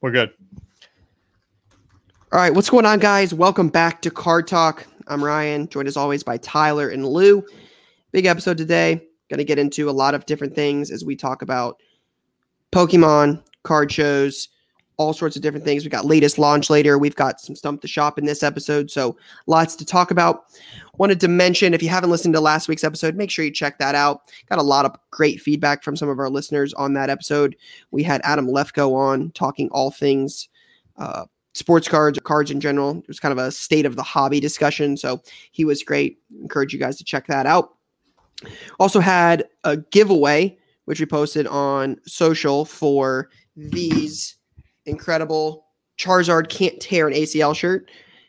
We're good. All right, what's going on, guys? Welcome back to Card Talk. I'm Ryan, joined as always by Tyler and Lou. Big episode today. Going to get into a lot of different things as we talk about Pokemon, card shows, all sorts of different things. We got latest launch later. We've got some Stump the Shop in this episode, so lots to talk about. Wanted to mention, if you haven't listened to last week's episode, make sure you check that out. Got a lot of great feedback from some of our listeners on that episode. We had Adam Lefko on talking all things sports cards or cards in general. It was kind of a state of the hobby discussion, so he was great. Encourage you guys to check that out. Also had a giveaway, which we posted on social, for these incredible Charizard Can't Tear an ACL shirt.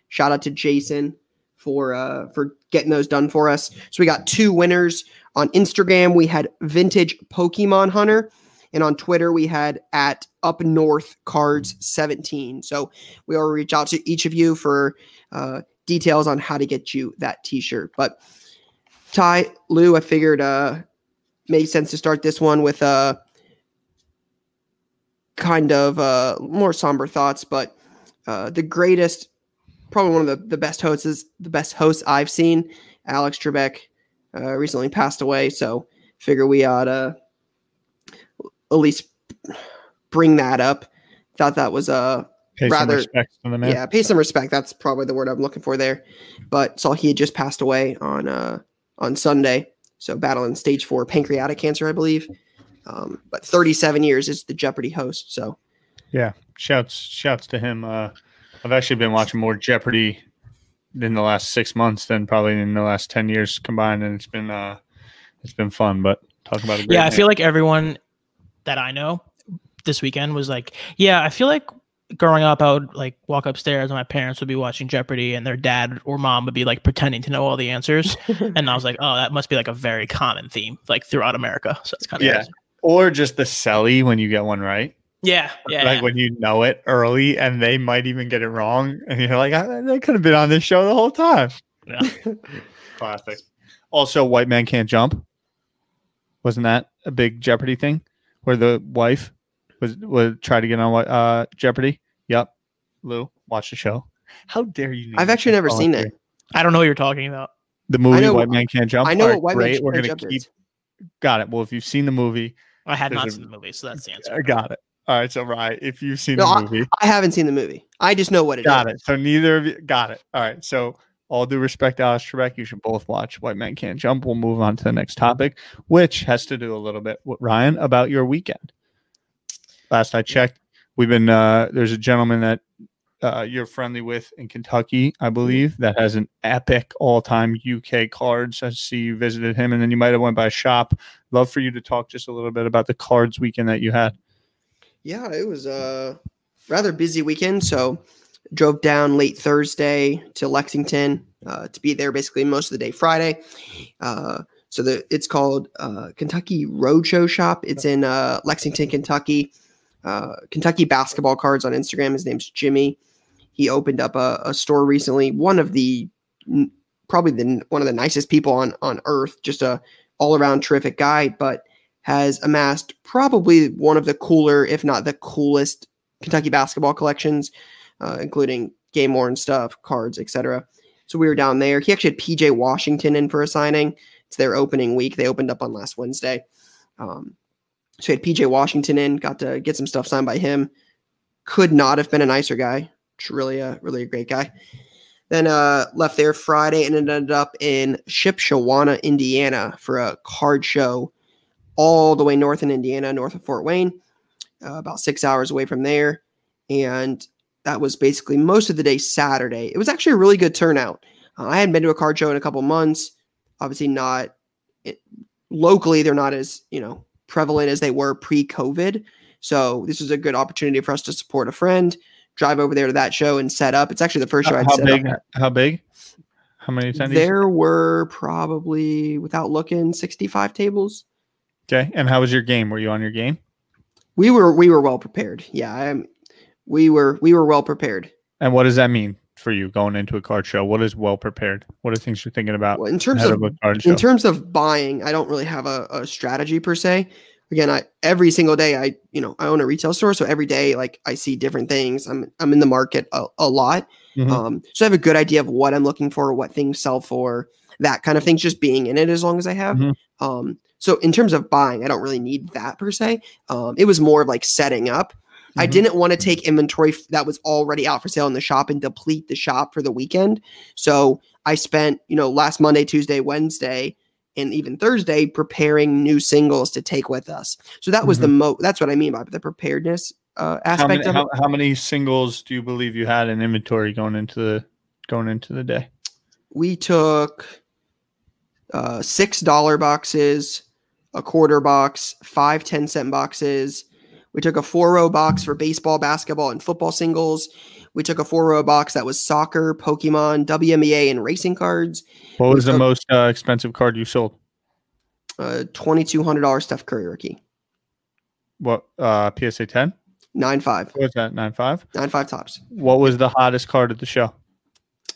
Shout out to Jason for getting those done for us. So we got two winners on Instagram. We had Vintage Pokemon Hunter, and on Twitter we had at Up North Cards 17. So we will reach out to each of you for details on how to get you that T-shirt. But Ty, Lou, I figured made sense to start this one with a kind of more somber thoughts, but the greatest, probably one of the best hosts I've seen, Alex Trebek, recently passed away. So figure we ought to at least bring that up. Thought that was pay some respect. That's probably the word I'm looking for there. But saw he had just passed away on Sunday. So battling stage 4 pancreatic cancer, I believe. But 37 years is the Jeopardy host. So yeah, shouts to him. I've actually been watching more Jeopardy in the last 6 months than probably in the last 10 years combined. And it's been fun, but talk about it. Yeah. I feel like everyone that I know this weekend was like, yeah, I feel like growing up, I would like walk upstairs and my parents would be watching Jeopardy and their dad or mom would be like pretending to know all the answers. And I was like, oh, that must be like a very common theme like throughout America. So it's kind of, yeah. Crazy. Or just the celly when you get one right. Yeah. When you know it early and they might even get it wrong. And you're like, I could have been on this show the whole time. Yeah. Classic. Also, White Man Can't Jump. Wasn't that a big Jeopardy thing where the wife would try to get on Jeopardy? Yep. Lou, watch the show. How dare you? I've actually never seen it. I don't know what you're talking about. The movie White Man Can't Jump. I know what White Man Can't Jump is. Got it. Well, if you've seen the movie. I had not seen the movie, so that's the answer. I got it. All right. So, Ryan, if you've seen the movie. I haven't seen the movie. I just know what it is. Got it. So, neither of you. Got it. All right. So, all due respect to Alex Trebek, you should both watch White Man Can't Jump. We'll move on to the next topic, which has to do a little bit, Ryan, about your weekend. Last I checked, we've been there's a gentleman that you're friendly with in Kentucky, I believe, that has an epic all-time UK cards. I see you visited him, and then you might have went by a shop. Love for you to talk just a little bit about the cards weekend that you had. Yeah, it was a rather busy weekend. So drove down late Thursday to Lexington to be there basically most of the day Friday. It's called Kentucky Roadshow Shop. It's in Lexington, Kentucky. Kentucky Basketball Cards on Instagram. His name's Jimmy. He opened up a store recently. Probably one of the nicest people on earth, just a all around terrific guy, but has amassed probably one of the cooler, if not the coolest, Kentucky basketball collections, including game worn stuff, cards, etc. So we were down there. He actually had PJ Washington in for a signing. It's their opening week. They opened up on last Wednesday. So we had PJ Washington in, got to get some stuff signed by him. Could not have been a nicer guy. Really a great guy. Then left there Friday and ended up in Shipshewana, Indiana for a card show all the way north in Indiana, north of Fort Wayne, about 6 hours away from there. And that was basically most of the day Saturday. It was actually a really good turnout. I hadn't been to a card show in a couple months. Obviously locally, they're not as, prevalent as they were pre-COVID. So this was a good opportunity for us to support a friend, drive over there to that show and set up. It's actually the first show I'd set up. How big? How many attendees? There were probably, without looking, 65 tables. Okay. And how was your game? Were you on your game? We were well prepared. Yeah. We were well prepared. And what does that mean for you going into a card show? What is well prepared? What are things you're thinking about? Well, in terms of buying, I don't really have a strategy per se. again, every single day I own a retail store. So every day, like, I see different things. I'm in the market a lot. Mm-hmm. So I have a good idea of what I'm looking for, what things sell for, that kind of thing, just being in it as long as I have. Mm-hmm. So in terms of buying, I don't really need that per se. It was more of like setting up. Mm-hmm. I didn't want to take inventory that was already out for sale in the shop and deplete the shop for the weekend. So I spent, last Monday, Tuesday, Wednesday, and even Thursday preparing new singles to take with us. So that was mm-hmm. That's what I mean by the preparedness aspect of it. How many singles do you believe you had in inventory going into the day? We took $6 boxes, a quarter box, 5 10-cent boxes. We took a 4-row box for baseball, basketball, and football singles. We took a 4-row box that was soccer, Pokemon, WNBA, and racing cards. What was the most expensive card you sold? $2,200 Steph Curry rookie. What, PSA 10? 9.5. What was that, 9.5? 9.5 tops. What was the hottest card at the show?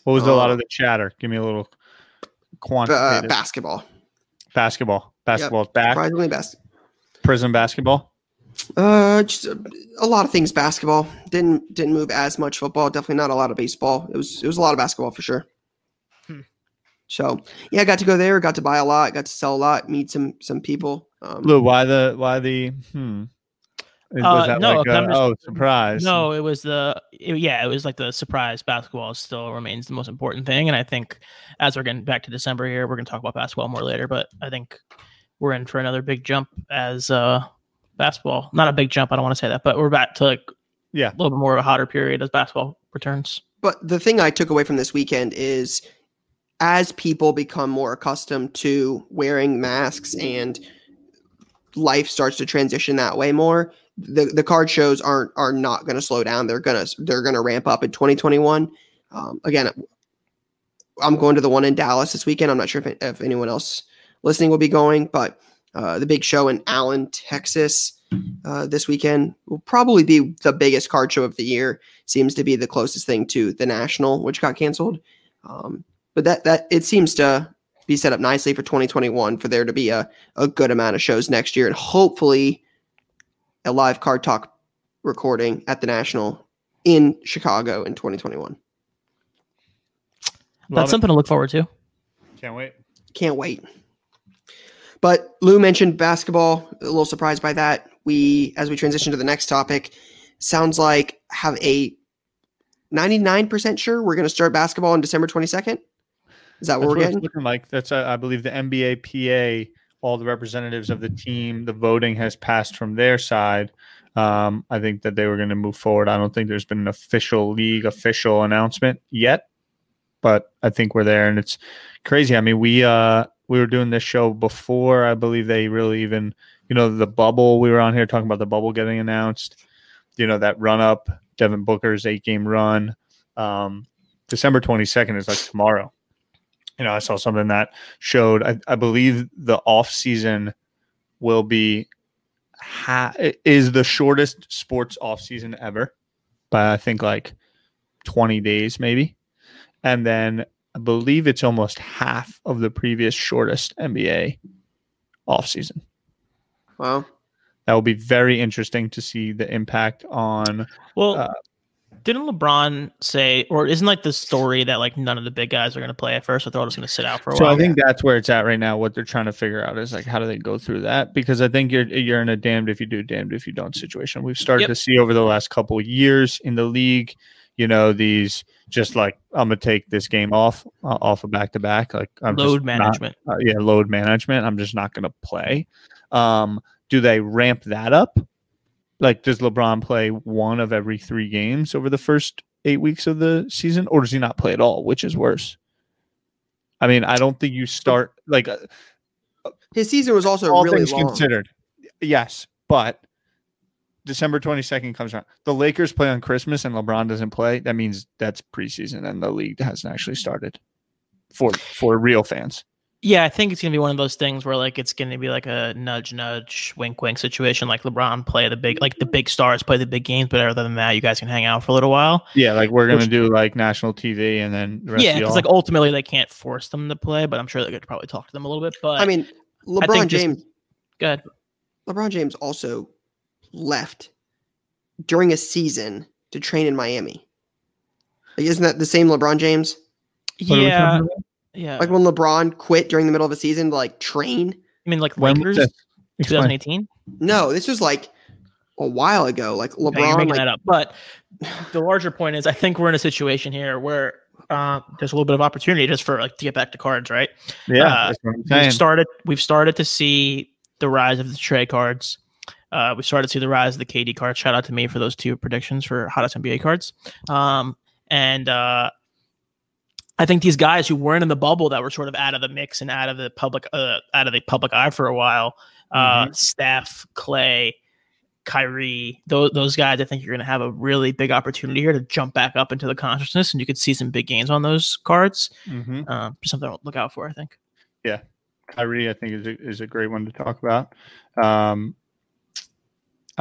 What was a lot of the chatter? Give me a little quantitative. Basketball. Basketball. Basketball is back. Surprisingly basketball. Prism basketball. Just a lot of things. Basketball didn't move as much. Football, definitely not a lot of baseball. It was a lot of basketball for sure. So yeah, I got to go there, got to buy a lot, got to sell a lot, meet some people. Lou, why the was that no, like a, just, oh, surprise? No, it was it was like the surprise. Basketball still remains the most important thing, and I think as we're getting back to December here, we're going to talk about basketball more later. But I think we're in for another big jump as basketball, not a big jump, I don't want to say that, but we're back to like a little bit more of a hotter period as basketball returns. But the thing I took away from this weekend is as people become more accustomed to wearing masks and life starts to transition that way more, the card shows are not going to slow down. They're gonna ramp up in 2021. Again, I'm going to the one in Dallas this weekend. I'm not sure if anyone else listening will be going, but the big show in Allen, Texas, this weekend will probably be the biggest card show of the year. Seems to be the closest thing to the National, which got canceled. But that it seems to be set up nicely for 2021 for there to be a good amount of shows next year, and hopefully a live Card Talk recording at the National in Chicago in 2021. That's something to look forward to. Can't wait. Can't wait. But Lou mentioned basketball, a little surprised by that. As we transition to the next topic, sounds like have a 99% sure we're going to start basketball on December 22nd. Is that what we're getting? It's looking like that's, I believe the NBA PA, all the representatives of the team, the voting has passed from their side. I think that they were going to move forward. I don't think there's been an official league, official announcement yet, but I think we're there, and it's crazy. I mean, we were doing this show before, I believe, they really even, the bubble, we were on here talking about the bubble getting announced, that run up, Devin Booker's 8-game run. December 22nd is like tomorrow. I saw something that showed, I believe the off season will be, is the shortest sports off season ever by, I think, like 20 days maybe. And then I believe it's almost half of the previous shortest NBA offseason. Wow. That will be very interesting to see the impact on. Well, didn't LeBron say, or isn't like the story that like none of the big guys are going to play at first, so they're all just going to sit out for a while? So I think that's where it's at right now. What they're trying to figure out is like, how do they go through that? Because I think you're in a damned if you do, damned if you don't situation. We've started to see over the last couple of years in the league, these just like, I'm going to take this game off of back-to-back. Like I'm load management. Load management. I'm just not going to play. Do they ramp that up? Like, does LeBron play one of every 3 games over the first 8 weeks of the season? Or does he not play at all? Which is worse? I mean, I don't think you start like... his season was also all really things long. Considered. Yes, but... December 22nd comes around. The Lakers play on Christmas and LeBron doesn't play. That means that's preseason and the league hasn't actually started for real fans. Yeah, I think it's going to be one of those things where like it's going to be like a nudge, nudge, wink, wink situation. Like LeBron play the big stars play the big games, but other than that, you guys can hang out for a little while. Yeah, like we're going to do like national TV and then the rest of y'all. Because like ultimately they can't force them to play, but I'm sure they could probably talk to them a little bit. But I mean, LeBron James. Go ahead. LeBron James also left during a season to train in Miami. Like, isn't that the same LeBron James? Yeah. Yeah. Like when LeBron quit during the middle of a season to like train. I mean, like Lakers 2018? No, this was like a while ago. Like LeBron. Yeah, you're making that up. But the larger point is I think we're in a situation here where there's a little bit of opportunity just for like to get back to cards, right? Yeah. That's what I'm saying. We've started to see the rise of the trade cards. We started to see the rise of the KD cards. Shout out to me for those two predictions for hottest NBA cards. I think these guys who weren't in the bubble, that were sort of out of the mix and out of the public eye for a while, Steph, Clay, Kyrie, those guys, I think you're going to have a really big opportunity here to jump back up into the consciousness, and you could see some big gains on those cards. Something to look out for, I think. Yeah, Kyrie, I think is a great one to talk about. I'm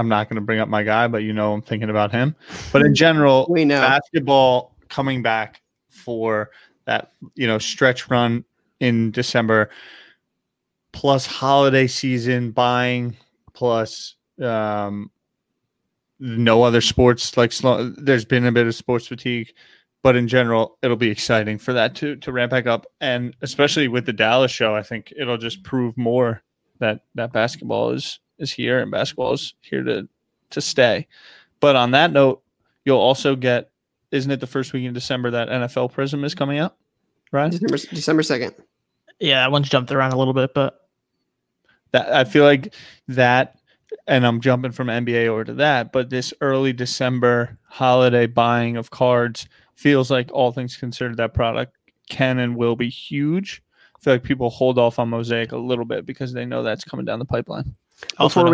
not going to bring up my guy, but you know I'm thinking about him. But in general, we know basketball coming back for that, you know, stretch run in December, plus holiday season buying, plus no other sports. Like there's been a bit of sports fatigue, but in general, it'll be exciting for that to ramp back up, and especially with the Dallas show, I think it'll just prove more that basketball is here, and basketball is here to stay. But on that note, you'll also get, isn't it the first week in December that NFL Prism is coming out, right? December 2nd. Yeah, that one's jumped around a little bit, but that, I feel like that, and I'm jumping from NBA over to that, but this early December holiday buying of cards feels like, all things considered, that product can and will be huge. I feel like people hold off on Mosaic a little bit because they know that's coming down the pipeline. Before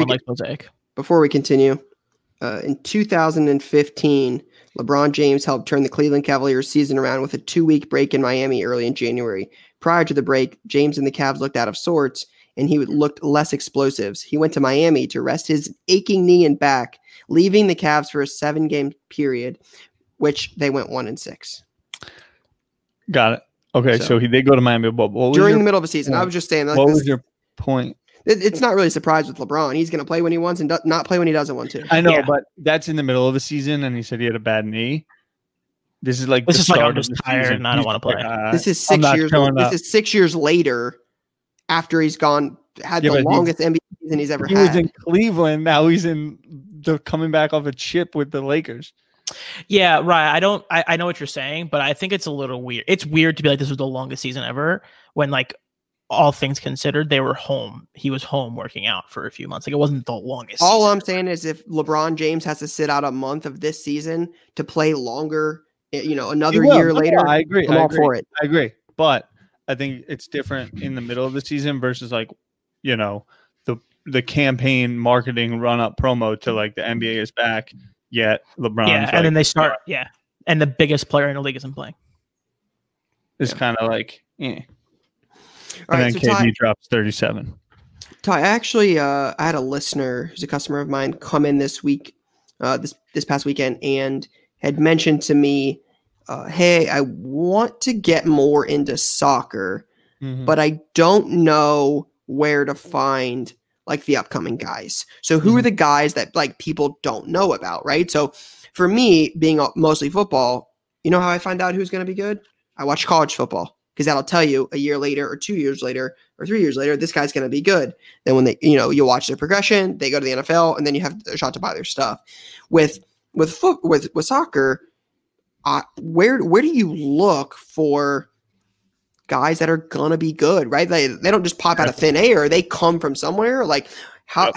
we continue, in 2015, LeBron James helped turn the Cleveland Cavaliers season around with a two-week break in Miami early in January. Prior to the break, James and the Cavs looked out of sorts, and he looked less explosive. He went to Miami to rest his aching knee and back, leaving the Cavs for a seven-game period, which they went 1-6. Got it. Okay, so he did go to Miami, but during the middle of a season. Point? I was just saying. Like, what was your point? It's not really a surprise with LeBron. He's going to play when he wants and not play when he doesn't want to. I know, yeah. But that's in the middle of the season, and he said he had a bad knee. This is like I'm just tired and I don't want to play. This is 6 years later, after he's gone, the longest NBA season he's ever had. He was in Cleveland. Now he's coming back off a chip with the Lakers. Yeah, right. I know what you're saying, but I think it's a little weird. It's weird to be like, this was the longest season ever, when like, all things considered, they were home. He was home working out for a few months. Like, it wasn't the longest. All I'm saying is, if LeBron James has to sit out a month of this season to play longer, you know, another year later, I agree. I'm all for it. I agree. But I think it's different in the middle of the season versus like, you know, the campaign marketing run up promo to like the NBA is back, yet LeBron. Yeah, and then they start. Yeah, and the biggest player in the league isn't playing. It's kind of like, eh. All right, then so KD drops 37. Ty, actually, I had a listener who's a customer of mine come in this week, this past weekend, and had mentioned to me, hey, I want to get more into soccer, but I don't know where to find like the upcoming guys. So who are the guys that like people don't know about, right? So for me, being mostly football, you know how I find out who's going to be good? I watch college football. Because that'll tell you a year later or 2 years later or 3 years later, this guy's going to be good. Then when they, you know, you watch their progression, they go to the NFL, and then you have a shot to buy their stuff. With soccer, where do you look for guys that are going to be good, right? They don't just pop out of thin air. They come from somewhere. Like how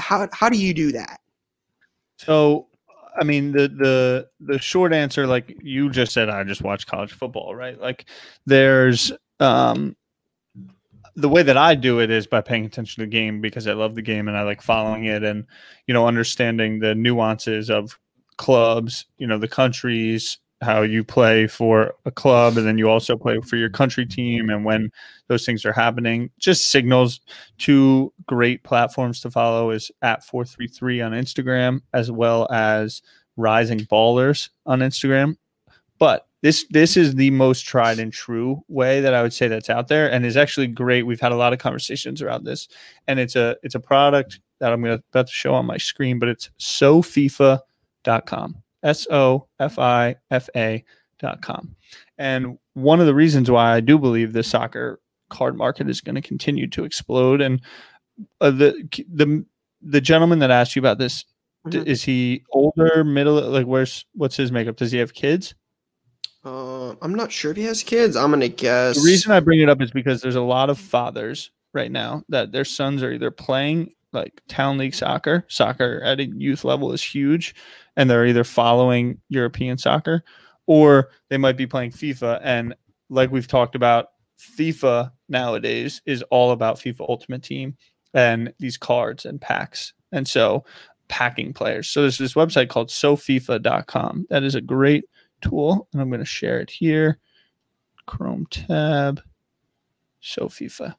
do you do that? So, I mean, the short answer, like you just said, I just watch college football, right? Like there's the way that I do it is by paying attention to the game, because I love the game and I like following it, and, you know, understanding the nuances of clubs, you know, the countries, how you play for a club, and then you also play for your country team, and when those things are happening. Just signals. Two great platforms to follow is @433 on Instagram, as well as Rising Ballers on Instagram. But this is the most tried and true way that I would say that's out there, and is actually great. We've had a lot of conversations around this, and it's a product that I'm going to about to show on my screen, but it's SoFIFA.com. SoFIFA.com. And one of the reasons why I do believe the soccer card market is going to continue to explode. And the gentleman that asked you about this, is he older, middle? Like, what's his makeup? Does he have kids? I'm not sure if he has kids. I'm going to guess. The reason I bring it up is because there's a lot of fathers right now that their sons are either playing like town league soccer. Soccer at a youth level is huge, and they're either following European soccer or they might be playing FIFA. And like we've talked about, FIFA nowadays is all about FIFA Ultimate Team and these cards and packs. And so packing players. So there's this website called SoFIFA.com. That is a great tool. And I'm going to share it here. Chrome tab. SoFIFA.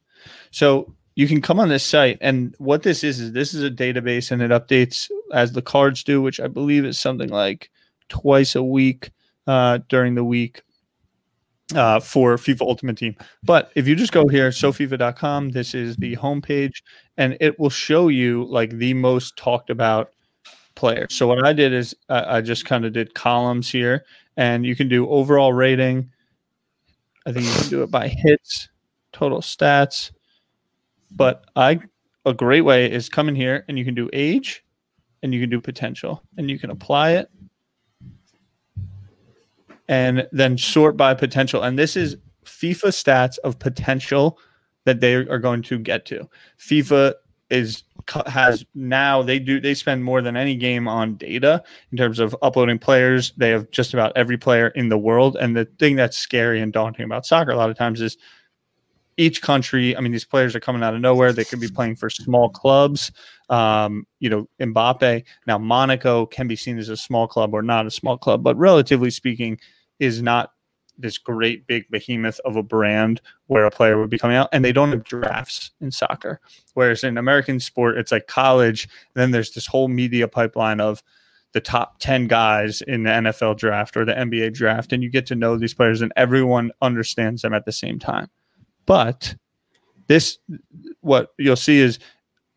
So you can come on this site. And what this is this is a database, and it updates as the cards do, which I believe is something like twice a week during the week for FIFA Ultimate Team. But if you just go here, SoFIFA.com, this is the homepage, and it will show you like the most talked about player. So what I did is I just kind of did columns here, and you can do overall rating. I think you can do it by hits, total stats. But a great way is come in here, and you can do age, and you can do potential, and you can apply it, and then sort by potential. And this is FIFA stats of potential that they are going to get to. FIFA has now, they spend more than any game on data in terms of uploading players. They have just about every player in the world. And the thing that's scary and daunting about soccer a lot of times is each country, I mean, these players are coming out of nowhere. They could be playing for small clubs. You know, Mbappe. Now, Monaco can be seen as a small club or not a small club, but relatively speaking, is not this great big behemoth of a brand where a player would be coming out, and they don't have drafts in soccer. Whereas in American sport, it's like college. And then there's this whole media pipeline of the top 10 guys in the NFL draft or the NBA draft. And you get to know these players and everyone understands them at the same time. But what you'll see is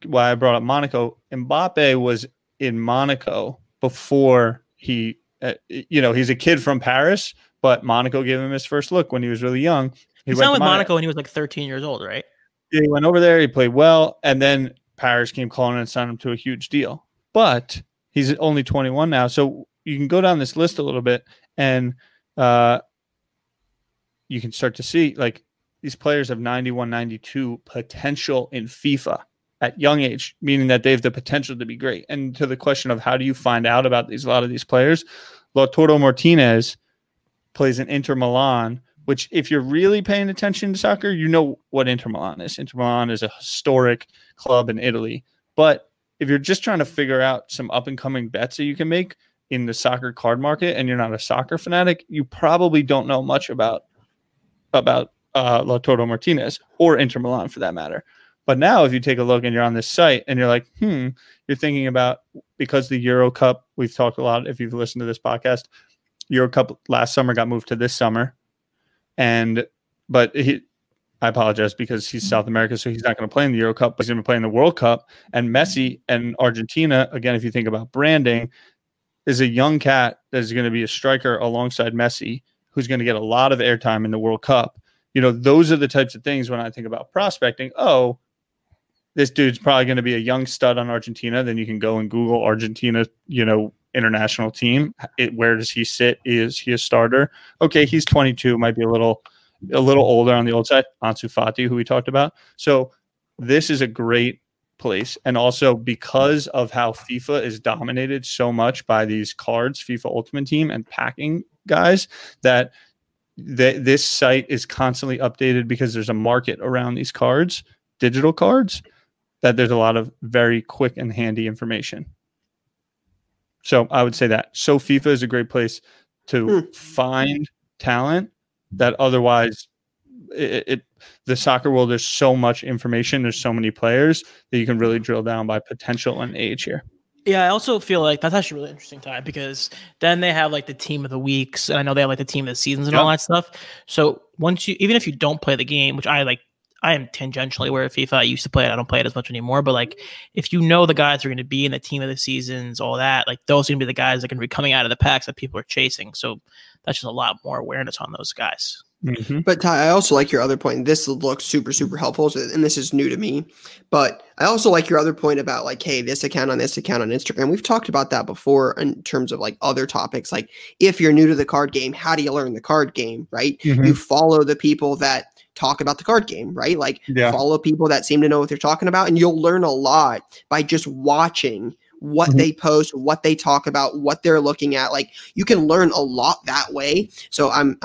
why I brought up Monaco. Mbappe was in Monaco before he, he's a kid from Paris, but Monaco gave him his first look when he was really young. He signed with Monaco when he was like 13 years old, right? Yeah, he went over there, he played well, and then Paris came calling and signed him to a huge deal. But he's only 21 now, so you can go down this list a little bit, and you can start to see like these players have 91, 92 potential in FIFA at young age, meaning that they have the potential to be great. And to the question of how do you find out about these, a lot of these players, Lautaro Martinez plays in Inter Milan, which if you're really paying attention to soccer, you know what Inter Milan is. Inter Milan is a historic club in Italy. But if you're just trying to figure out some up-and-coming bets that you can make in the soccer card market and you're not a soccer fanatic, you probably don't know much about Lautaro Martinez or Inter Milan for that matter. But now if you take a look and you're on this site and you're like, you're thinking about, because the Euro Cup, we've talked a lot if you've listened to this podcast, Euro Cup last summer got moved to this summer. I apologize because he's South America, so he's not going to play in the Euro Cup, but he's going to play in the World Cup. And Messi and Argentina, again, if you think about branding, is a young cat that is going to be a striker alongside Messi, who's going to get a lot of airtime in the World Cup. You know, those are the types of things when I think about prospecting. Oh, this dude's probably going to be a young stud on Argentina. Then you can go and Google Argentina, international team. Where does he sit? Is he a starter? Okay, he's 22, might be a little older on the old side. Ansu Fati, who we talked about. So this is a great place. And also because of how FIFA is dominated so much by these cards, FIFA Ultimate Team and packing guys, that this site is constantly updated because there's a market around these cards, digital cards, that there's a lot of very quick and handy information. So I would say that. So FIFA is a great place to find talent that otherwise the soccer world, there's so much information. There's so many players that you can really drill down by potential and age here. Yeah, I also feel like that's actually a really interesting time because then they have like the team of the weeks, and I know they have like the team of the seasons and all that stuff. So once you, even if you don't play the game, which I like, I am tangentially aware of FIFA. I used to play it. I don't play it as much anymore. But like, if you know the guys who are going to be in the team of the seasons, all that, like those are going to be the guys that can be coming out of the packs that people are chasing. So that's just a lot more awareness on those guys. Mm-hmm. But Ty, I also like your other point. This looks super, super helpful, and this is new to me. But I also like your other point about like, hey, this account on Instagram. We've talked about that before in terms of like other topics. Like if you're new to the card game, how do you learn the card game, right? Mm-hmm. You follow the people that talk about the card game, right? Like follow people that seem to know what they're talking about, and you'll learn a lot by just watching what they post, what they talk about, what they're looking at. Like you can learn a lot that way. So I'm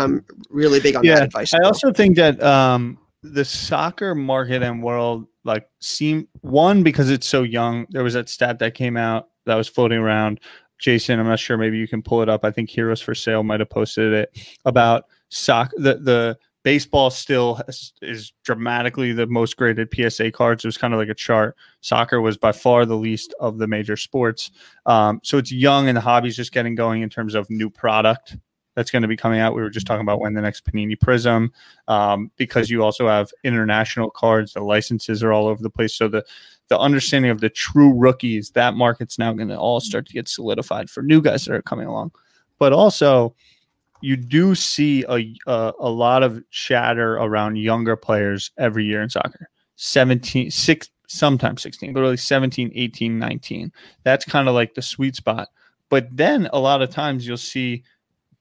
really big on that advice. I also think that the soccer market and world like seem one, because it's so young. There was that stat that came out that was floating around. Jason, I'm not sure, maybe you can pull it up. I think Heroes for Sale might have posted it about soccer. The baseball still is dramatically the most graded PSA cards. It was kind of like a chart. Soccer was by far the least of the major sports. So it's young and the hobby's just getting going in terms of new product that's going to be coming out. We were just talking about when the next Panini Prism, because you also have international cards. The licenses are all over the place. So the understanding of the true rookies, that market's now going to all start to get solidified for new guys that are coming along. But also, you do see a lot of chatter around younger players every year in soccer. 17, six, sometimes 16, but really 17, 18, 19. That's kind of like the sweet spot. But then a lot of times you'll see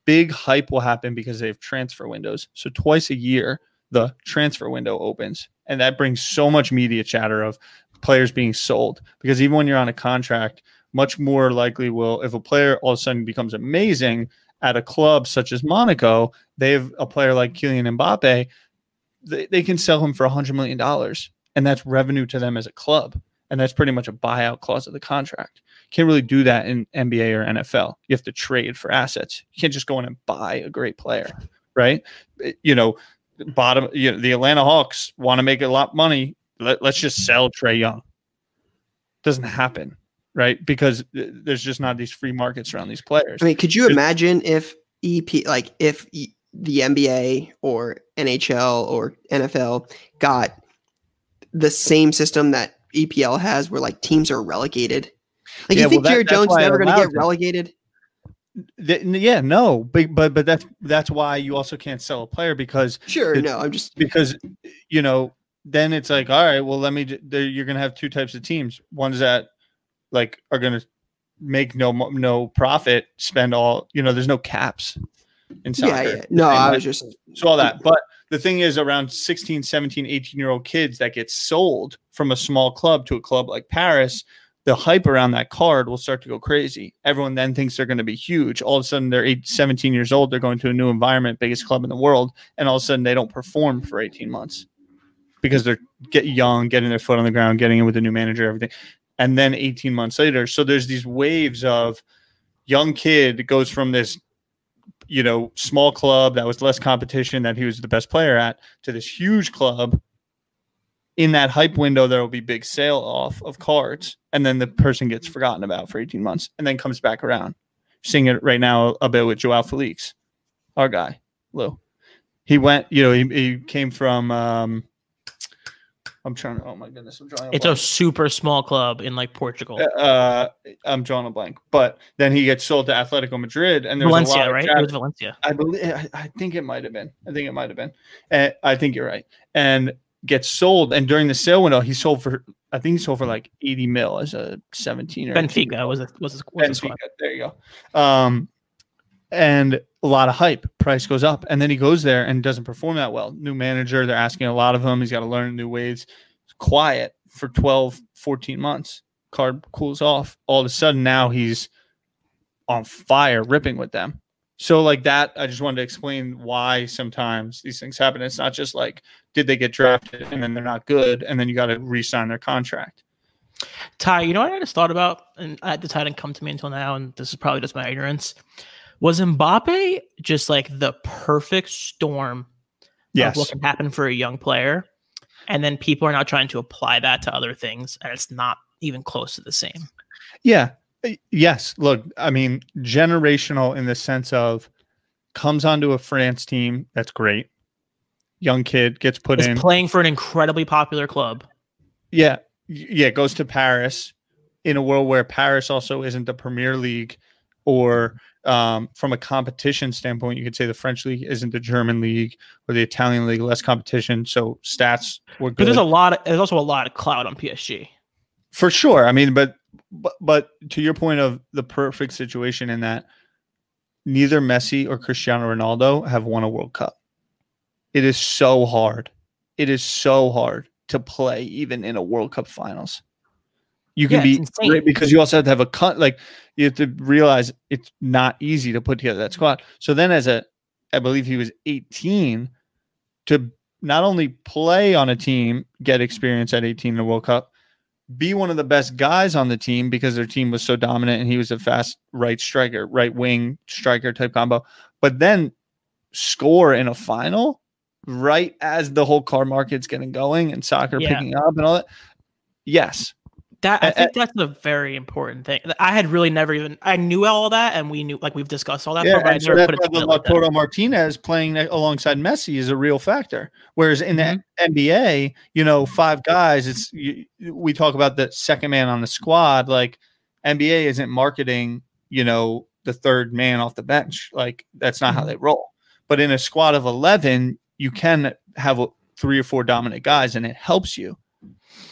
big hype will happen because they have transfer windows. So twice a year, the transfer window opens. And that brings so much media chatter of players being sold. Because even when you're on a contract, much more likely will, if a player all of a sudden becomes amazing at a club such as Monaco, they have a player like Kylian Mbappe, they can sell him for $100 million. And that's revenue to them as a club. And that's pretty much a buyout clause of the contract. Can't really do that in NBA or NFL. You have to trade for assets. You can't just go in and buy a great player, right? You know, the Atlanta Hawks want to make a lot of money. Let's just sell Trae Young. Doesn't happen. Right, because there's just not these free markets around these players. I mean, could you imagine if the NBA or NHL or NFL got the same system that EPL has, where like teams are relegated? Like, you think Jared Jones is never going to get relegated? Yeah, no, but that's why you also can't sell a player, because you know, then it's like, all right, well, you're going to have two types of teams. One's that like are going to make no profit, spend all, you know, there's no caps in soccer. So all that. But the thing is, around 16, 17, 18-year-old kids that get sold from a small club to a club like Paris, the hype around that card will start to go crazy. Everyone then thinks they're going to be huge. All of a sudden, they're 17 years old. They're going to a new environment, biggest club in the world. And all of a sudden, they don't perform for 18 months because they're getting their foot on the ground, getting in with a new manager, everything. And then 18 months later. So there's these waves of young kid goes from this, you know, small club that was less competition that he was the best player at, to this huge club. In that hype window, there will be big sale off of cards. And then the person gets forgotten about for 18 months and then comes back around. Seeing it right now a bit with Joao Felix, our guy, Lou. He went, you know, he came from, oh my goodness, I'm drawing a blank. It's a super small club in like Portugal. I'm drawing a blank. But then he gets sold to Atletico Madrid, and there's Valencia, right? It was Valencia. I think it might have been. And I think you're right. And gets sold. And during the sale window, he sold for, I think he sold for like 80 mil as a 17 or Benfica was his squad. There you go. And a lot of hype, price goes up, and then he goes there and doesn't perform that well. New manager, they're asking a lot of him. He's got to learn new ways. It's quiet for 12, 14 months. Card cools off. All of a sudden now he's on fire, ripping with them. So like that, I just wanted to explain why sometimes these things happen. It's not just like, did they get drafted and then they're not good, and then you got to re-sign their contract. Ty, you know what I just thought about, and the Ty didn't come to me until now, and this is probably just my ignorance. Was Mbappe just like the perfect storm of what can happen for a young player? And then people are now trying to apply that to other things, and it's not even close to the same. Yeah. Yes. Look, I mean, generational in the sense of comes onto a France team. That's great. young kid gets put in. Playing for an incredibly popular club. Yeah. Yeah. Goes to Paris in a world where Paris also isn't the Premier League or from a competition standpoint, you could say the French league isn't the German league or the Italian league, less competition. So stats were good. But there's a lot of, there's also a lot of clout on PSG. For sure. I mean, but to your point of the perfect situation in that neither Messi or Cristiano Ronaldo have won a World Cup. It is so hard. It is so hard to play even in a World Cup finals. You can be great because you also have to have a cut. Like you have to realize it's not easy to put together that squad. So then as a, I believe he was 18 to not only play on a team, get experience at 18 in the World Cup, be one of the best guys on the team because their team was so dominant and he was a fast right striker, right wing striker type combo, but then score in a final right as the whole car market's getting going and soccer picking up and all that. Yes. That I think that's a very important thing. I had really never even I knew all that, and we knew like we've discussed all that. Yeah, and so that's why the Lautaro Martinez playing alongside Messi is a real factor. Whereas in the NBA, you know, five guys, it's we talk about the second man on the squad. Like NBA isn't marketing, you know, the third man off the bench. Like that's not how they roll. But in a squad of 11, you can have three or four dominant guys, and it helps you,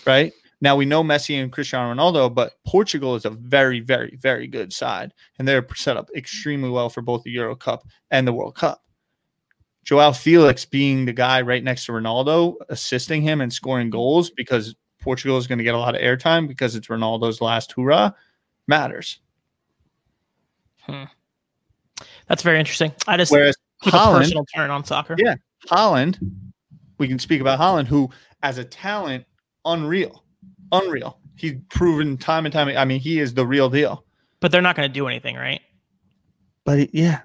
right? Now, we know Messi and Cristiano Ronaldo, but Portugal is a very, very, very good side, and they're set up extremely well for both the Euro Cup and the World Cup. Joao Felix being the guy right next to Ronaldo, assisting him and scoring goals because Portugal is going to get a lot of airtime because it's Ronaldo's last hurrah, matters. Hmm. That's very interesting. I just took a personal turn on soccer. Yeah, Holland, we can speak about Holland, who as a talent, unreal. Unreal. He's proven time and time. I mean, he is the real deal. But they're not going to do anything, right? But yeah,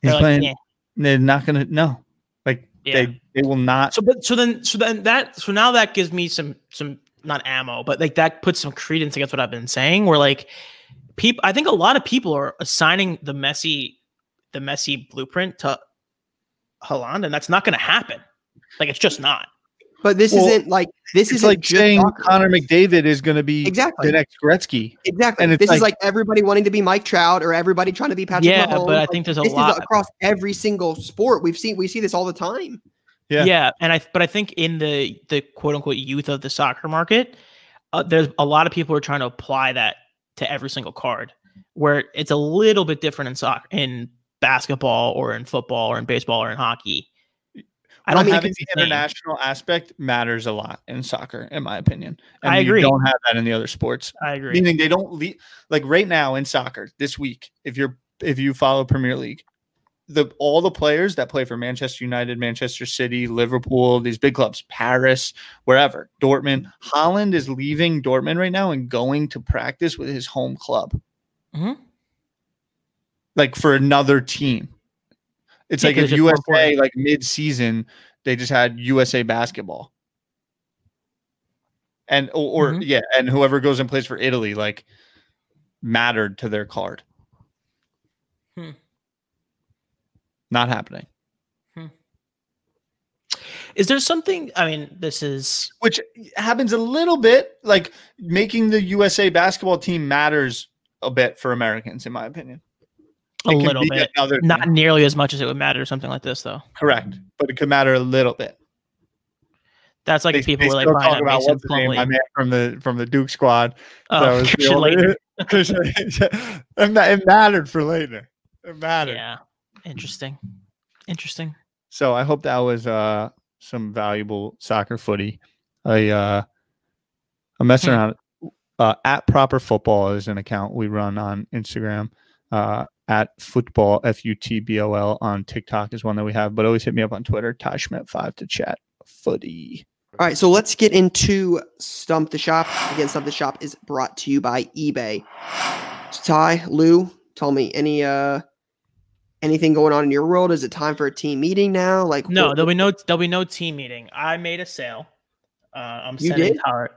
he's playing. Yeah. They're not going to. No, like they will not. So, so now that gives me some not ammo, but like that puts some credence against what I've been saying. Where like people, I think a lot of people are assigning the Messi blueprint to Holland, and that's not going to happen. Like it's just not. But this isn't like this is like saying Connor McDavid is going to be the next Gretzky. Exactly. And this is like everybody wanting to be Mike Trout or everybody trying to be Patrick Mahomes. Yeah, but I think there's a lot across every single sport. We see this all the time. Yeah. Yeah, and I think in the quote unquote youth of the soccer market, there's a lot of people who are trying to apply that to every single card. Where it's a little bit different in soccer, in basketball, or in football, or in baseball, or in hockey. I mean, the international aspect matters a lot in soccer, in my opinion. And I agree. You don't have that in the other sports. I agree. Meaning they don't like right now in soccer this week. If you follow Premier League, all the players that play for Manchester United, Manchester City, Liverpool, these big clubs, Paris, wherever, Dortmund, Holland is leaving Dortmund right now and going to practice with his home club, like for another team. It's like if USA, like mid-season, they just had USA basketball, and and whoever goes and plays for Italy like mattered to their card. Hmm. Not happening. Hmm. Is there something? I mean, this is which happens a little bit. Like making the USA basketball team matters a bit for Americans, in my opinion. A little bit, not nearly as much as it would matter to something like this, though. Correct, but it could matter a little bit. That's like people were like talking about what's the name I met from the Duke squad. Oh, it mattered for later. It mattered. Yeah, interesting. So I hope that was some valuable soccer footy. I'm messing around. At Proper Football is an account we run on Instagram. At football FUTBOL on TikTok is one that we have, but always hit me up on Twitter, TySchmidt5 to chat footy. All right, so let's get into Stump the Shop. Again, Stump the Shop is brought to you by eBay. So Ty, Lou, tell me anything going on in your world? Is it time for a team meeting now? Like no, there'll be no team meeting. I made a sale. I'm sending Tyler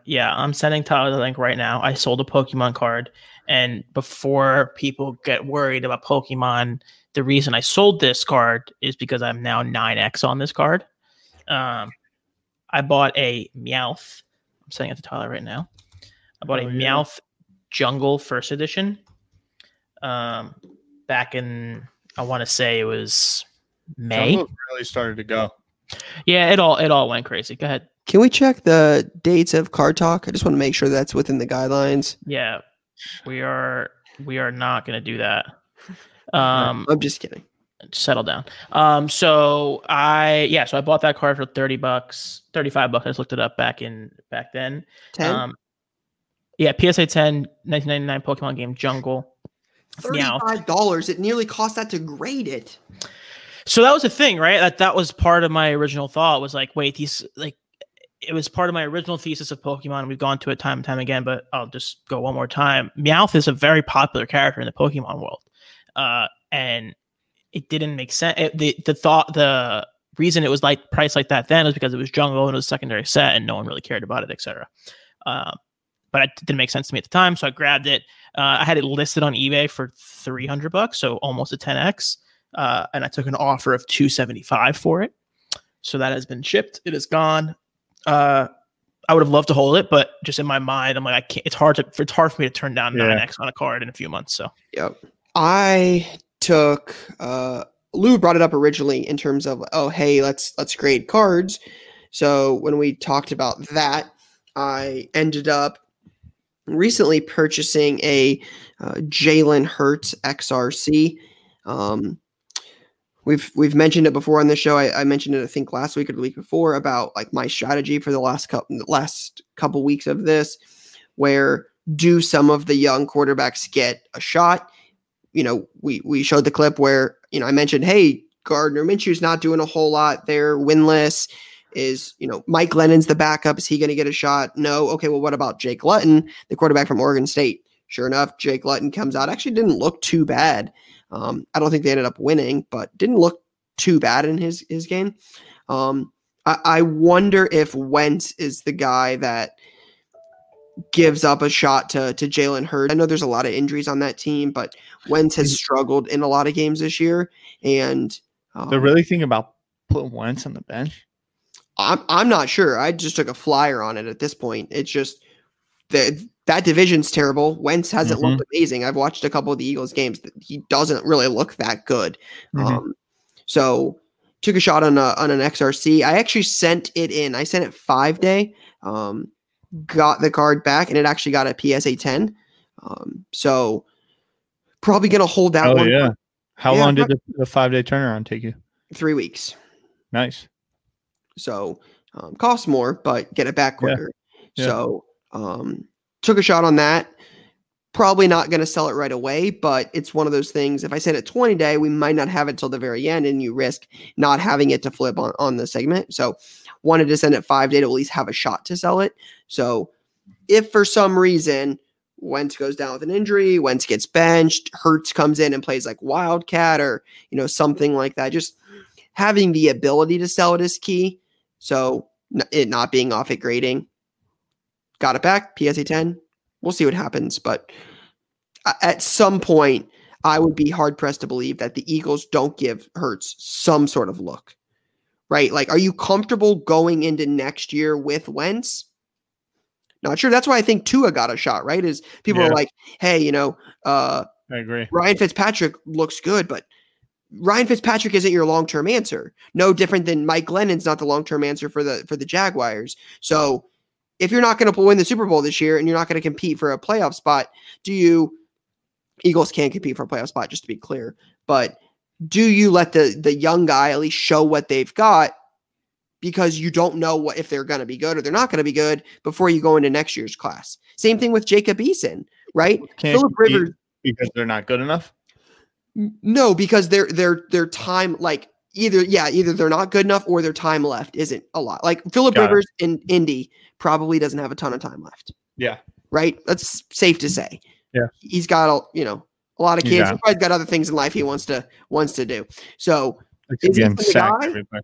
the link right now. I sold a Pokemon card, and before people get worried about Pokemon, the reason I sold this card is because I'm now 9x on this card. I bought a Meowth. I'm sitting at the toilet right now. I bought Meowth Jungle First Edition. Back in, I want to say it was May. Jungle really started to go. Yeah, it all went crazy. Go ahead. Can we check the dates of Card Talk? I just want to make sure that's within the guidelines. Yeah, we are not going to do that. I'm just kidding. Settle down. So I bought that card for $35. I just looked it up back then. 10? Yeah, PSA 10, 1999 Pokemon game Jungle. $35. It nearly cost that to grade it. So that was a thing, right? That was part of my original thought was like, wait, it was part of my original thesis of Pokemon. We've gone to it time and time again, but I'll just go one more time. Meowth is a very popular character in the Pokemon world. And it didn't make sense. The reason it was like priced like that then was because it was jungle and it was a secondary set and no one really cared about it, etc. But it didn't make sense to me at the time. So I grabbed it. I had it listed on eBay for $300, so almost a 10X. And I took an offer of $275 for it. So that has been shipped. It is gone. I would have loved to hold it, but just in my mind, I'm like, I can't. It's hard for me to turn down 9X on a card in a few months. So yep. I took Lou brought it up originally in terms of, oh hey, let's grade cards. So when we talked about that, I ended up recently purchasing a Jalen Hurts XRC. We've mentioned it before on the show. I mentioned it, I think last week or the week before, about like my strategy for the last couple weeks of this, where do some of the young quarterbacks get a shot? You know, we showed the clip where, you know, I mentioned, hey, Gardner Minshew's not doing a whole lot. They're winless. Is, you know, Mike Lennon's the backup. Is he going to get a shot? No. Okay. Well, what about Jake Luton, the quarterback from Oregon State? Sure enough, Jake Luton comes out. Actually didn't look too bad. I don't think they ended up winning, but didn't look too bad in his game. I wonder if Wentz is the guy that gives up a shot to Jalen Hurts. I know there's a lot of injuries on that team, but Wentz has struggled in a lot of games this year. And they're really thinking about putting Wentz on the bench. I'm not sure. I just took a flyer on it at this point. It's just that division's terrible. Wentz hasn't looked amazing. I've watched a couple of the Eagles games. He doesn't really look that good. So took a shot on an XRC. I actually sent it in. I sent it 5-day. Got the card back, and it actually got a PSA 10. So probably going to hold that one. Yeah. How long did the 5-day turnaround take you? 3 weeks. Nice. So costs more, but get it back quicker. Yeah. So took a shot on that. Probably not going to sell it right away, but it's one of those things. If I send it 20-day, we might not have it till the very end, and you risk not having it to flip on the segment. So wanted to send it 5-day to at least have a shot to sell it. So if for some reason Wentz goes down with an injury, Wentz gets benched, Hurts comes in and plays like Wildcat or, you know, something like that, just having the ability to sell it is key. So it not being off at grading. Got it back, PSA 10. We'll see what happens. But at some point, I would be hard-pressed to believe that the Eagles don't give Hurts some sort of look, right? Like, are you comfortable going into next year with Wentz? Not sure. That's why I think Tua got a shot, right? Is people are like, hey, you know, I agree. Ryan Fitzpatrick looks good, but Ryan Fitzpatrick isn't your long-term answer. No different than Mike Lennon's not the long-term answer for the Jaguars. So if you're not going to win the Super Bowl this year and you're not going to compete for a playoff spot, Eagles can't compete for a playoff spot, just to be clear. But do you let the young guy at least show what they've got, because you don't know what if they're going to be good or they're not going to be good before you go into next year's class? Same thing with Jacob Eason, right? Philip Rivers, because they're not good enough. No, because their time, like either they're not good enough or their time left isn't a lot. Like Philip Rivers in Indy probably doesn't have a ton of time left. Yeah. Right. That's safe to say. Yeah. He's got, you know, a lot of kids. He's probably got other things in life he wants to do. So is Eason the guy?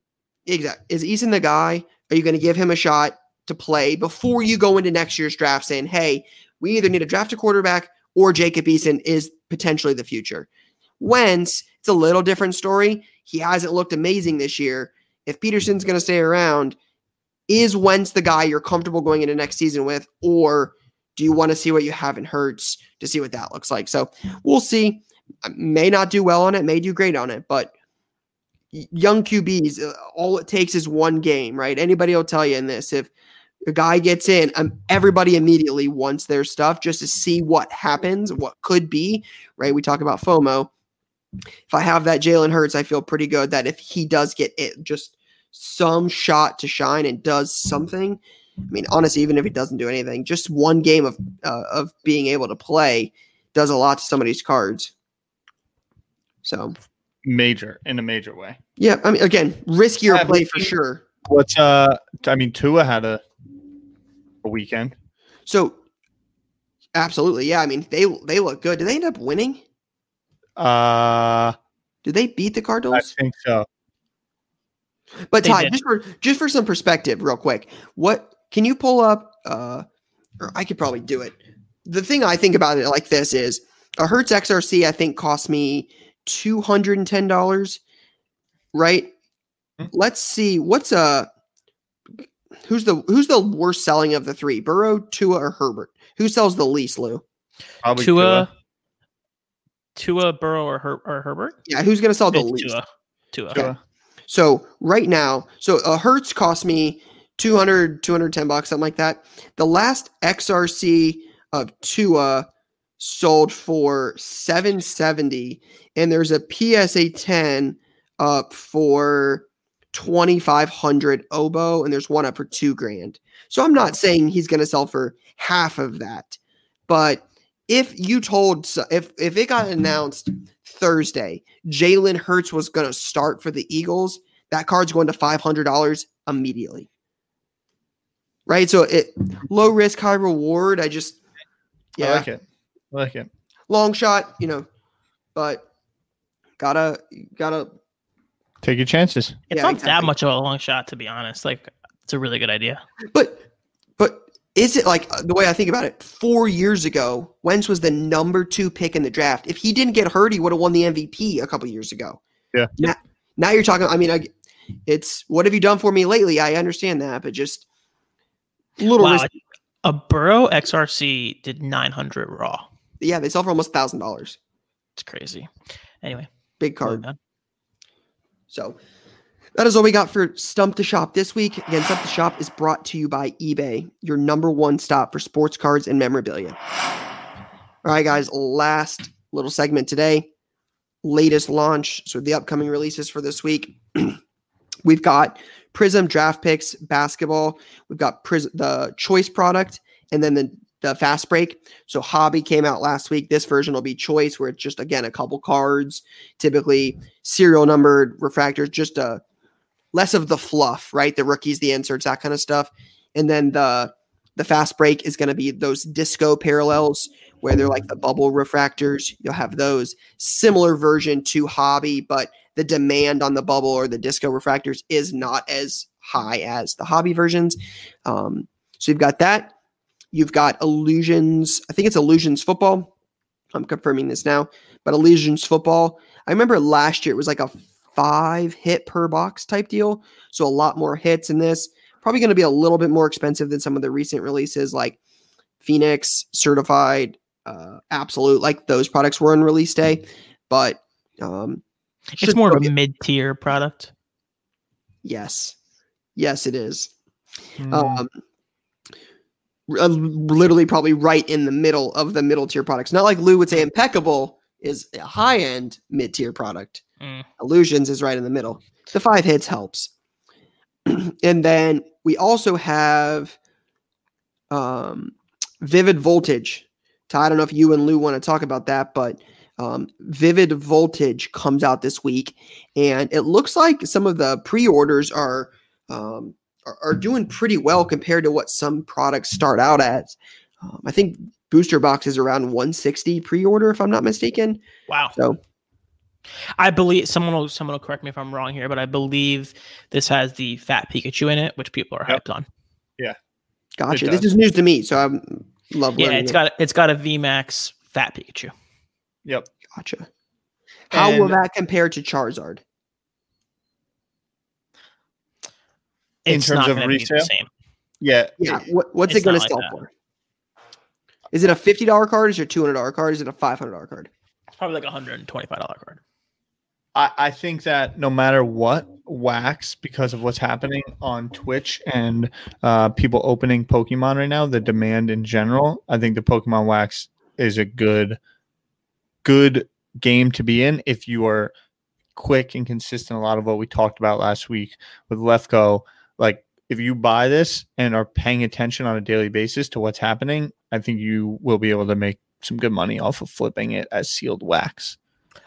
Exactly. Is Eason the guy? Are you going to give him a shot to play before you go into next year's draft saying, hey, we either need to draft a quarterback or Jacob Eason is potentially the future? Wentz, it's a little different story. He hasn't looked amazing this year. if Peterson's going to stay around, is Wentz the guy you're comfortable going into next season with, or do you want to see what you have in Hurts to see what that looks like? So we'll see. May not do well on it, may do great on it, but young QBs, all it takes is one game, right? Anybody will tell you in this, if a guy gets in, everybody immediately wants their stuff just to see what happens, what could be, right? We talk about FOMO. If I have that Jalen Hurts, I feel pretty good that if he does get it, just some shot to shine and does something. I mean, honestly, even if he doesn't do anything, just one game of being able to play does a lot to somebody's cards. So major, in a major way. Yeah, I mean, again, riskier play for sure. What's I mean, Tua had a weekend. So absolutely, yeah. I mean, they look good. Did they end up winning? Did they beat the Cardinals? I think so. But Ty, just for some perspective, real quick, what can you pull up? Or I could probably do it. The thing I think about it like this is a Hertz XRC. I think cost me $210, right? Let's see what's who's the worst selling of the three: Burrow, Tua, or Herbert? Who sells the least, Lou? Probably Tua, Burrow, or Herbert? Yeah, who's gonna sell the least? Tua. Okay. So right now, so a Hertz cost me $210, something like that. The last XRC of Tua sold for $770, and there's a PSA 10 up for $2,500 oboe, and there's one up for $2,000. So I'm not saying he's going to sell for half of that, but if it got announced Thursday, Jalen Hurts was going to start for the Eagles, that card's going to $500 immediately, right? So it low risk, high reward. I like it. I like it. Long shot, you know, but gotta take your chances. It's not that much of a long shot, to be honest. Like, it's a really good idea. But is it like the way I think about it? 4 years ago, Wentz was the number 2 pick in the draft. If he didn't get hurt, he would have won the MVP a couple years ago. Yeah. Now you're talking. I mean, it's what have you done for me lately? I understand that, but just a little risky. A Burrow XRC did $900 raw. Yeah, they sell for almost $1,000. It's crazy. Anyway, big card. So that is all we got for Stump the Shop this week. Again, Stump the Shop is brought to you by eBay, your #1 stop for sports cards and memorabilia. All right, guys, last little segment today. Latest launch. So the upcoming releases for this week. We've got Prism Draft Picks Basketball. We've got the Choice product, and then the Fast Break. So Hobby came out last week. This version will be Choice, where it's just, again, a couple cards, typically serial numbered refractors, just less of the fluff, right? The rookies, the inserts, that kind of stuff. And then the Fast Break is going to be those disco parallels, where they're like the bubble refractors. You'll have those similar version to Hobby, but the demand on the bubble or the disco refractors is not as high as the Hobby versions. So you've got that. You've got Illusions. I think it's Illusions Football. I'm confirming this now, but Illusions Football. I remember last year it was like a 5 hit per box type deal. So a lot more hits in this. Probably going to be a little bit more expensive than some of the recent releases, like Phoenix, Certified, Absolute, like those products were on release day. But it's more of a mid-tier product. Yes, it is. Literally probably right in the middle of the middle tier products. Not like Lou would say Impeccable is a high-end mid-tier product. Illusions is right in the middle. The 5 hits helps. And then we also have Vivid Voltage. Ty, I don't know if you and Lou want to talk about that, but Vivid Voltage comes out this week, and it looks like some of the pre-orders are doing pretty well compared to what some products start out at. I think Booster Box is around 160 pre-order, if I'm not mistaken. Wow. So I believe someone will correct me if I'm wrong here, but I believe this has the fat Pikachu in it, which people are hyped on. Yeah. Gotcha. This is news to me, so I'm loving it. Yeah, it's got a VMAX fat Pikachu. Yep. Gotcha. How will that compare to Charizard? in terms of retail. Yeah. Yeah. What's it going to sell for? Is it a $50 card? Is it a $200 card? Is it a $500 card? It's probably like a $125 card. I think that no matter what wax, because of what's happening on Twitch and people opening Pokemon right now, the demand in general, I think the Pokemon wax is a good game to be in if you are quick and consistent. A lot of what we talked about last week with Lefko, like if you buy this and are paying attention on a daily basis to what's happening, I think you will be able to make some good money off of flipping it as sealed wax.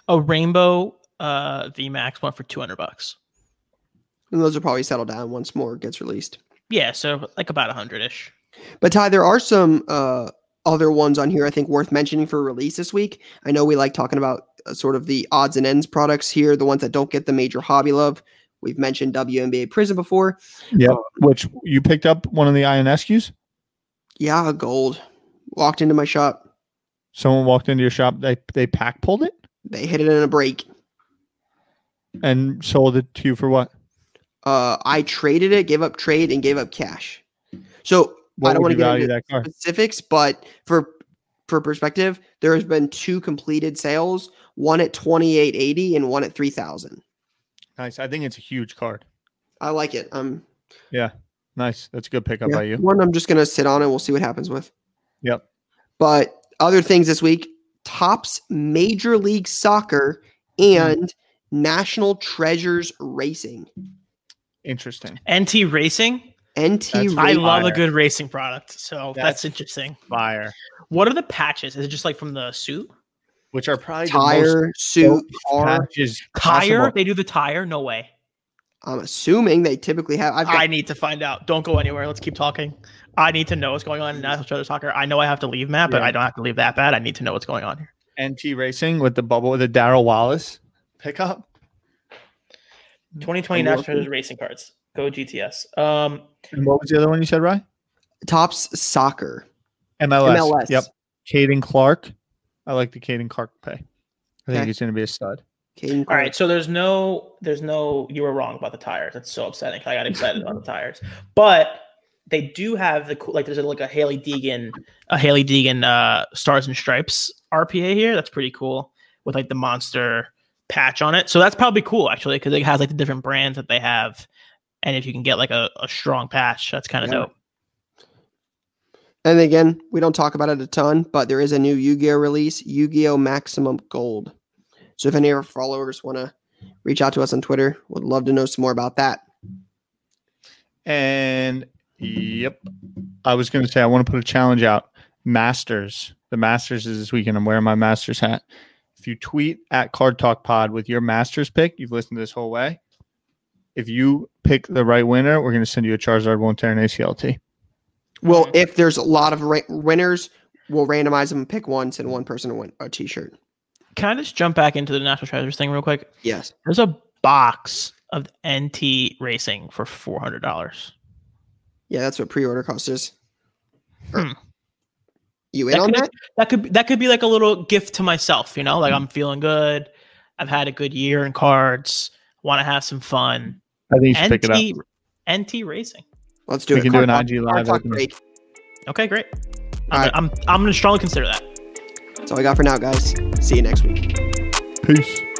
A rainbow VMAX went for $200. And those will probably settle down once more gets released. Yeah, so like about 100-ish. But Ty, there are some other ones on here I think worth mentioning for release this week. I know we like talking about sort of the odds and ends products here, the ones that don't get the major hobby love. We've mentioned WNBA Prism before. Yeah, which you picked up one of the INSQs? Yeah, gold. Walked into my shop. Someone walked into your shop. They pack pulled it? They hit it in a break. And sold it to you for what? I traded it, gave up trade, and gave up cash. So I don't want to get into specifics, but for perspective, there has been two completed sales, one at $2,880 and one at $3,000. Nice. I think it's a huge card. I like it. Yeah. Nice. That's a good pickup by you. One I'm just gonna sit on and we'll see what happens with. Yep. But other things this week, Topps Major League Soccer and National Treasures Racing. Interesting. NT Racing? NT Racing. I love a good racing product, so that's interesting. Fire. What are the patches? Is it just like from the suit? Which are probably tire, suit, car. Tire? They do the tire? No way. I'm assuming they typically have. I need to find out. Don't go anywhere. Let's keep talking. I need to know what's going on in National Treasure Soccer. I know I have to leave, Matt, but I don't have to leave that bad. I need to know what's going on here. NT Racing with the bubble, with the Darryl Wallace pickup. 2020 National Treasure Racing cards. Go GTS. And what was the other one you said, Ryan? Topps Soccer. MLS. Yep. Caden Clark. I like the Caden Clark pay. I think he's going to be a stud. All right, so there's no. You were wrong about the tires. That's so upsetting. I got excited about the tires, but they do have the cool. Like there's like a Haley Deegan Stars and Stripes RPA here. That's pretty cool with like the monster patch on it. So that's probably cool actually because it has like the different brands that they have, and if you can get like a strong patch, that's kind of dope. And again, we don't talk about it a ton, but there is a new Yu-Gi-Oh release, Yu-Gi-Oh Maximum Gold. So if any of our followers want to reach out to us on Twitter, would love to know some more about that. And yep, I was going to say I want to put a challenge out. Masters. The Masters is this weekend. I'm wearing my Masters hat. If you tweet at Card Talk Pod with your Masters pick, you've listened to this whole way. If you pick the right winner, we're going to send you a Charizard won't tear an ACLT. Well, if there's a lot of winners, we'll randomize them and pick one, send one person to win a t-shirt. Can I just jump back into the National Treasures thing real quick? Yes. There's a box of NT Racing for $400. Yeah, that's what pre-order cost is. You in on that? That could be like a little gift to myself, you know? Like I'm feeling good. I've had a good year in cards. Want to have some fun. I think you should pick it up. NT Racing. Let's do it. We can do an IG live. Okay, great. I'm going to strongly consider that. That's all I got for now, guys. See you next week. Peace.